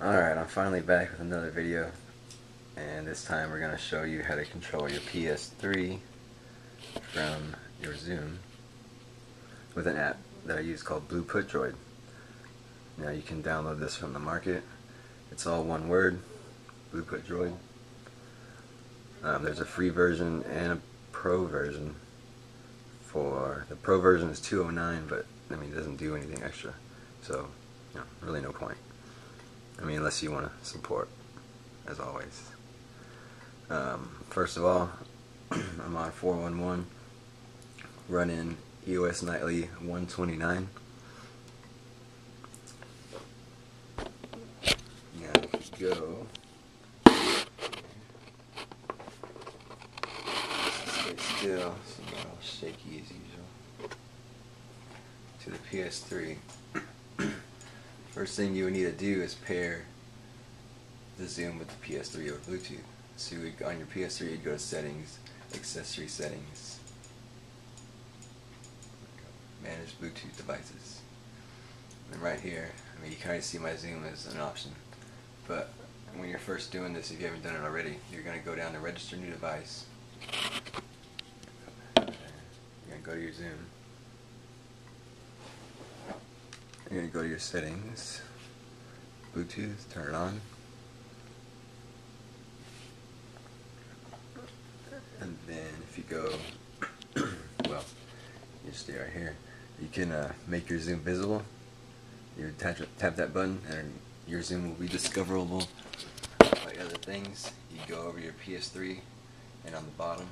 Alright, I'm finally back with another video, and this time we're going to show you how to control your PS3 from your Xoom with an app that I use called Blueputdroid. Now you can download this from the market. It's all one word, Blueputdroid. There's a free version and a pro version. For the pro version is $209, but I mean it doesn't do anything extra, so you know, really no point. I mean, unless you want to support, as always. First of all, I'm on 411, running EOS nightly 129. Now we can go. Stay still, so it's not all shaky as usual. To the PS3. First thing you would need to do is pair the Xoom with the PS3 over Bluetooth. So you would, on your PS3, you'd go to Settings, Accessory Settings, Manage Bluetooth Devices. And right here, I mean, you kind of see my Xoom as an option, but when you're first doing this, if you haven't done it already, you're going to go down to Register New Device. You're going to go to your Xoom. You're going to go to your settings, Bluetooth, turn it on, and then if you go, well, you stay right here, you can make your Xoom visible. You tap that button and your Xoom will be discoverable by other things. You go over to your PS3 and on the bottom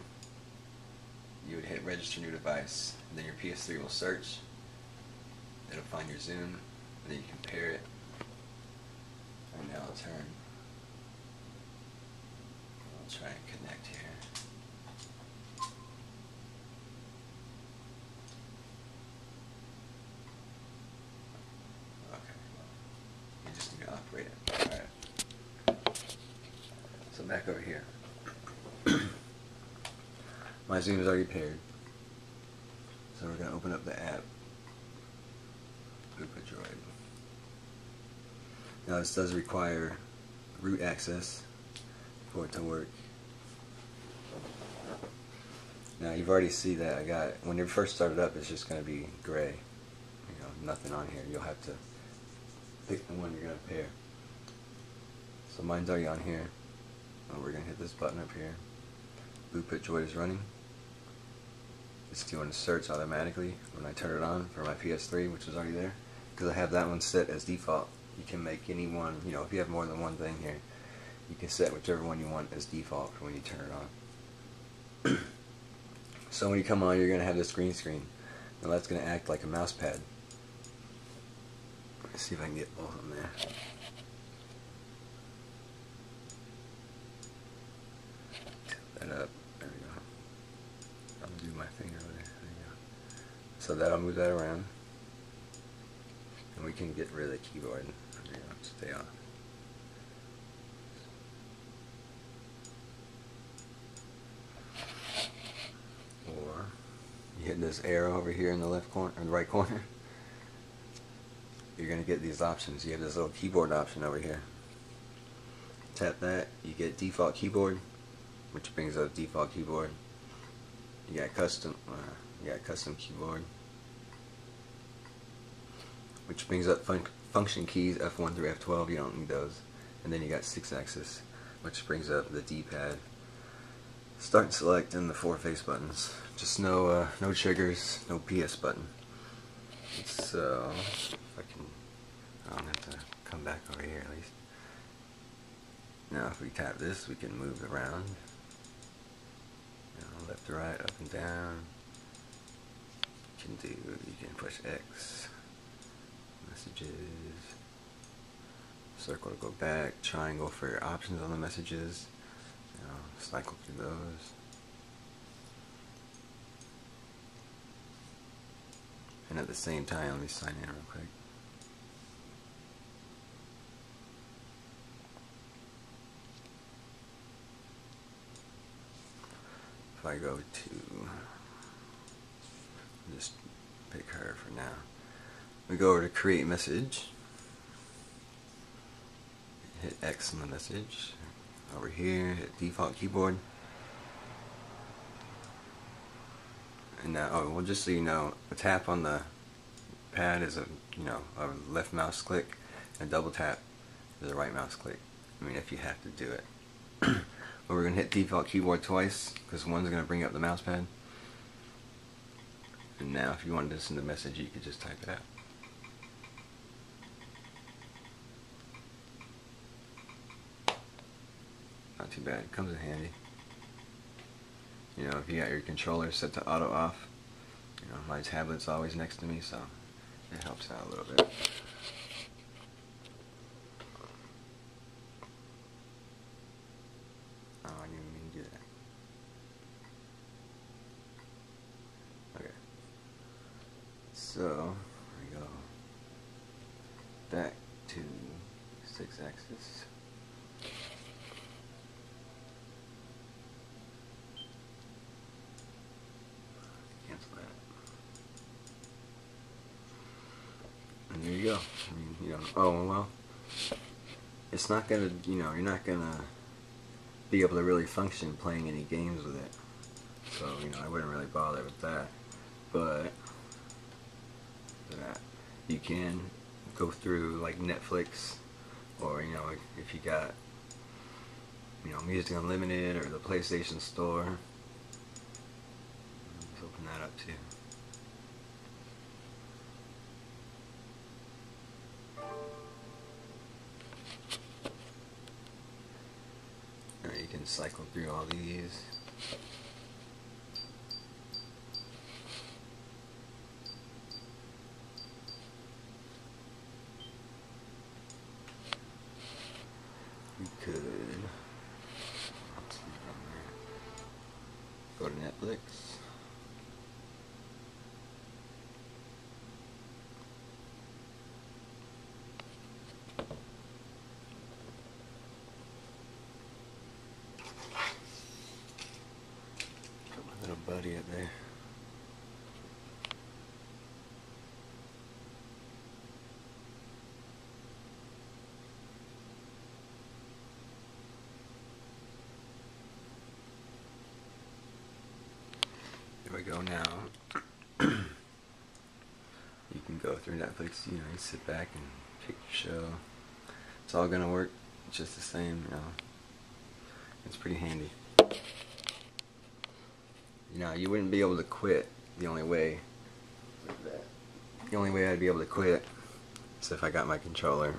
you would hit register new device, and then your PS3 will search. It'll find your Xoom, and then you can pair it, and now I'll turn. I'll try and connect here. Okay, you just need to operate it. Alright. So back over here. My Xoom is already paired, so we're going to open up the app. Blueputdroid. Now this does require root access for it to work. Now you've already seen that I got, when you first started up, it's just going to be gray, you know, nothing on here. You'll have to pick the one you're going to pair. So mine's already on here. We're going to hit this button up here. Blueputdroid is running. It's doing a search automatically when I turn it on for my PS3, which is already there. Because I have that one set as default. You can make any one, you know, if you have more than one thing here, you can set whichever one you want as default for when you turn it on. So when you come on, you're going to have this green screen. Now that's going to act like a mouse pad. Let's see if I can get both of them there. Tilt that up. There we go. I'll do my finger over there. There you go. So that'll move that around. And we can get rid of the keyboard. There you go. Stay on. Or you hit this arrow over here in the left corner, or the right corner. You're gonna get these options. You have this little keyboard option over here. Tap that. You get default keyboard, which brings up default keyboard. You got custom, keyboard, which brings up function keys F1 through F12. You don't need those. And then you got 6-axis, which brings up the D-pad, start and select, and the 4 face buttons. Just no triggers, no PS button. So if I can, I don't have to come back over here at least. Now if we tap this, we can move around. Left to right, up and down. You can push X, messages, circle to go back, triangle for your options on the messages, you know, cycle through those. And at the same time, let me sign in real quick. I go to just pick her for now. We go over to create message, hit X on the message. Over here, hit default keyboard. And now, oh, well, just so you know, a tap on the pad is a left mouse click, and a double tap is a right mouse click. I mean, if you have to do it. But we're gonna hit default keyboard twice because one's gonna bring up the mouse pad. And now, if you wanted to send a message, you could just type it out. Not too bad. It comes in handy. You know, if you got your controller set to auto off, you know, my tablet's always next to me, so it helps out a little bit. Oh, I didn't mean to do that. Okay. So, we go back to 6-axis. There you go. I mean, you know, oh well, it's not gonna, you know, you're not gonna be able to really function playing any games with it. So, you know, I wouldn't really bother with that. But you can go through like Netflix, or you know, if you got, you know, Music Unlimited or the PlayStation Store. Let's open that up too. You can cycle through all these. You could go to Netflix. Buddy up there. There we go now. You can go through Netflix, you know, you sit back and pick your show. It's all gonna work just the same, you know. It's pretty handy. You know, you wouldn't be able to quit. The only way I'd be able to quit is if I got my controller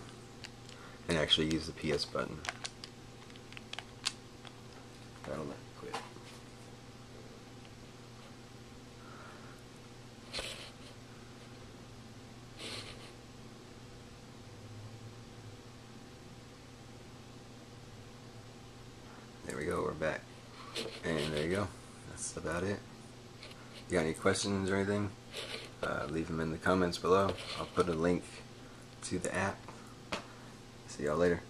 and actually use the PS button. That'll let me quit. There we go, we're back. And there you go. That's about it. You got any questions or anything, leave them in the comments below. I'll put a link to the app. See y'all later.